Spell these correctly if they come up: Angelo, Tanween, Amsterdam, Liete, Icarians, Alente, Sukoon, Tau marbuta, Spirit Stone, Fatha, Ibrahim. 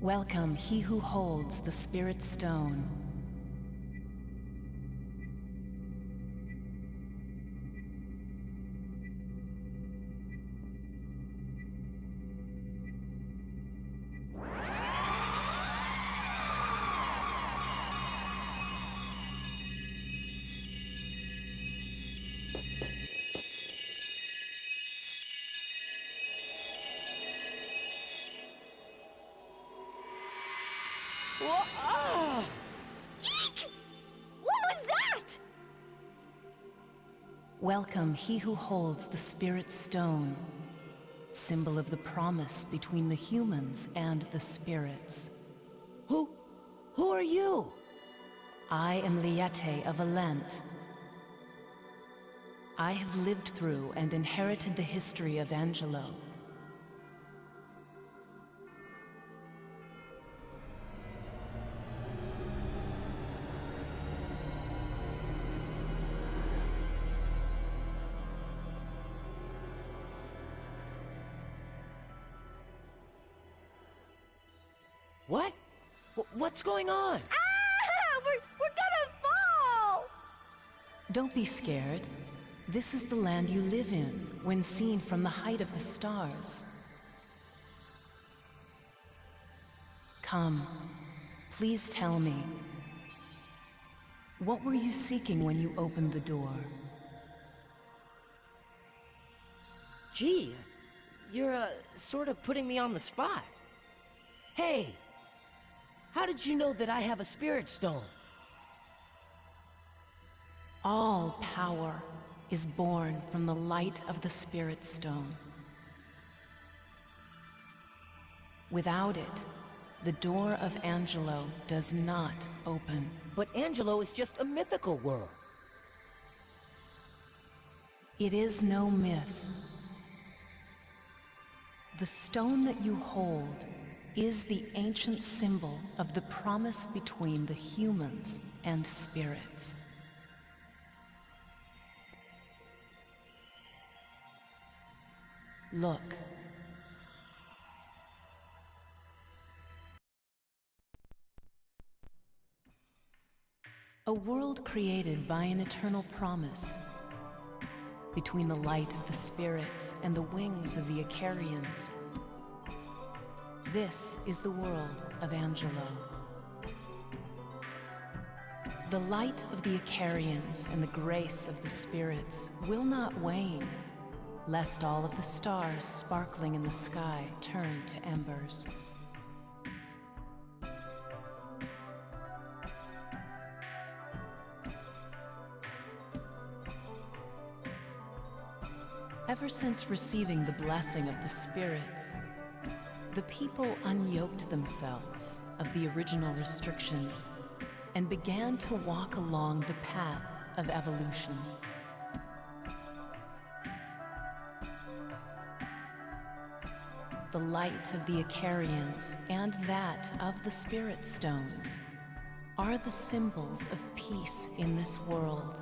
Welcome, he who holds the Spirit Stone. Whoa! Eek! What was that? Welcome, he who holds the Spirit Stone, symbol of the promise between the humans and the spirits. Who are you? I am Liete of Alente. I have lived through and inherited the history of Angelo. What? What's going on? Ah! We're gonna fall! Don't be scared. This is the land you live in, when seen from the height of the stars. Come. Please tell me. What were you seeking when you opened the door? Gee, you're sort of putting me on the spot. Hey! How did you know that I have a Spirit Stone? All power is born from the light of the Spirit Stone. Without it, the door of Angelo does not open. But Angelo is just a mythical world. It is no myth. The stone that you hold is the ancient symbol of the promise between the humans and spirits. Look. A world created by an eternal promise between the light of the spirits and the wings of the Icarians. This is the world of Angelo. The light of the Icarians and the grace of the spirits will not wane, lest all of the stars sparkling in the sky turn to embers. Ever since receiving the blessing of the spirits, the people unyoked themselves of the original restrictions and began to walk along the path of evolution. The light of the Icarians and that of the Spirit Stones are the symbols of peace in this world.